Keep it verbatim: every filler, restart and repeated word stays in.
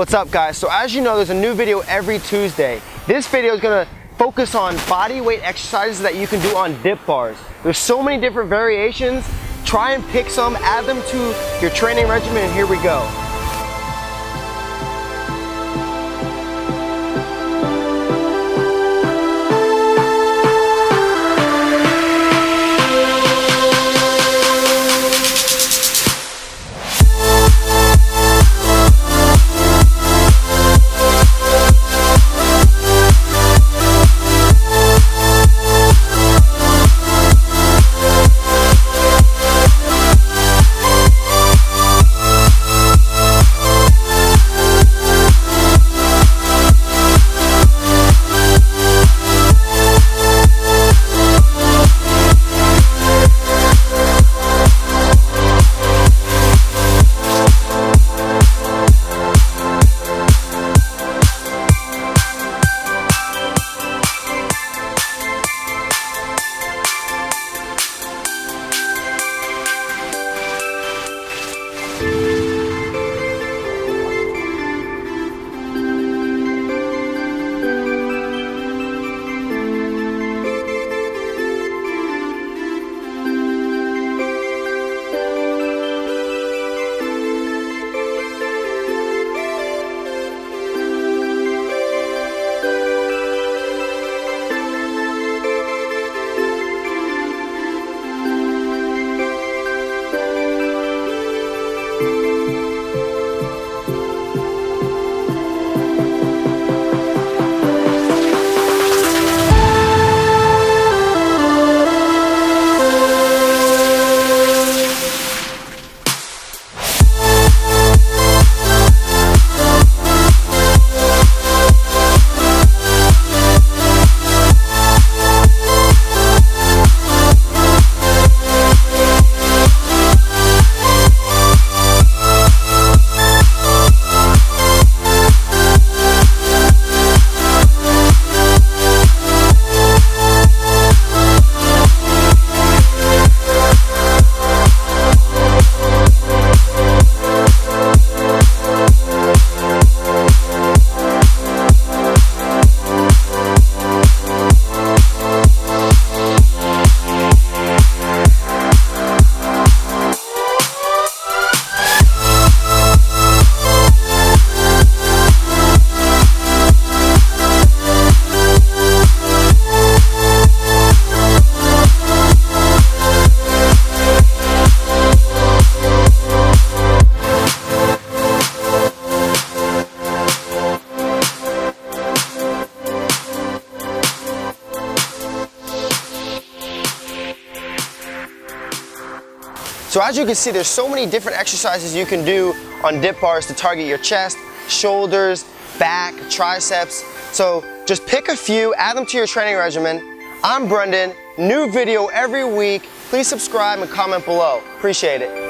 What's up, guys? So as you know, there's a new video every Tuesday. This video is going to focus on body weight exercises that you can do on dip bars. There's so many different variations. Try and pick some, add them to your training regimen, and here we go. So as you can see, there's so many different exercises you can do on dip bars to target your chest, shoulders, back, triceps. So just pick a few, add them to your training regimen. I'm Brendan, new video every week. Please subscribe and comment below. Appreciate it.